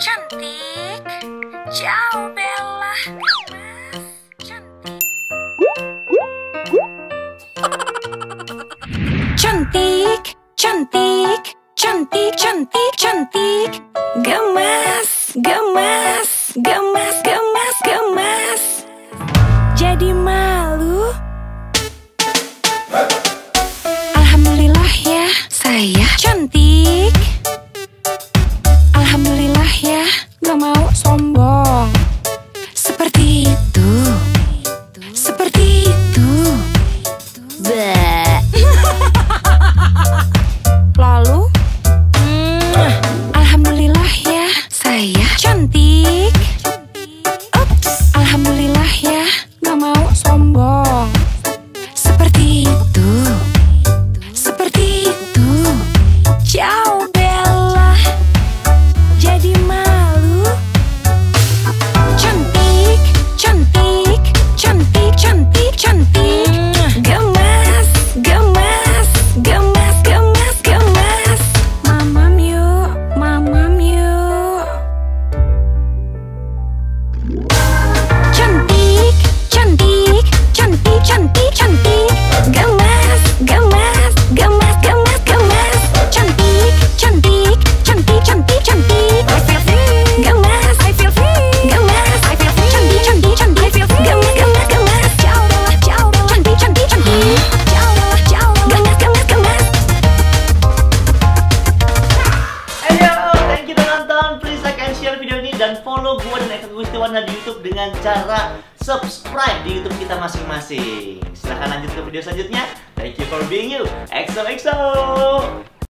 Cantik, jauh Bella. Mas, cantik. Cantik, cantik, cantik, cantik, cantik. Gemas, gemas, gemas, gemas, gemas. Jadi malu. Alhamdulillah ya, saya cantik. Alhamdulillah ya, gak mau sombong. Seperti itu, seperti itu. Lalu, alhamdulillah ya, saya cantik. Ups. Alhamdulillah ya, gak mau sombong. Seperti itu, seperti itu. Jauh. Gustiwana di YouTube dengan cara subscribe di YouTube kita masing-masing. Silahkan lanjut ke video selanjutnya. Thank you for being you. XOXO.